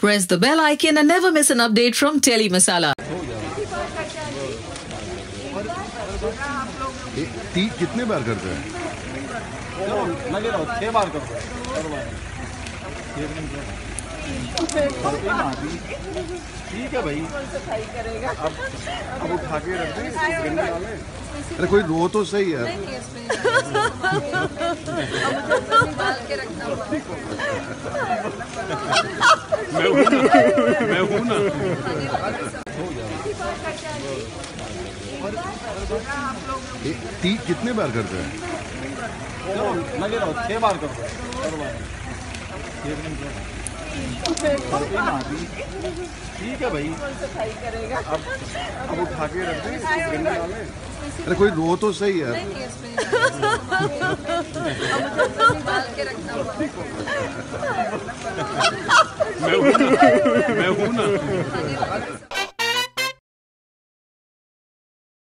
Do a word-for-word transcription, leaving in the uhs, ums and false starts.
Press the bell icon and never miss an update from Telly Masala. कितने बार करते हैं? छह बार करते हैं। ठीक है भाई, अब अब उठा के रख दें। अरे कोई रो तो सही है। मैं हूँ ना, मैं हूँ ना। ती कितने बार करते हैं? छह बार करते हैं। ठीक है भाई, अब अब उठा के रख दें। अरे कोई रो तो सही है। मैं हूँ ना, मैं हूँ ना।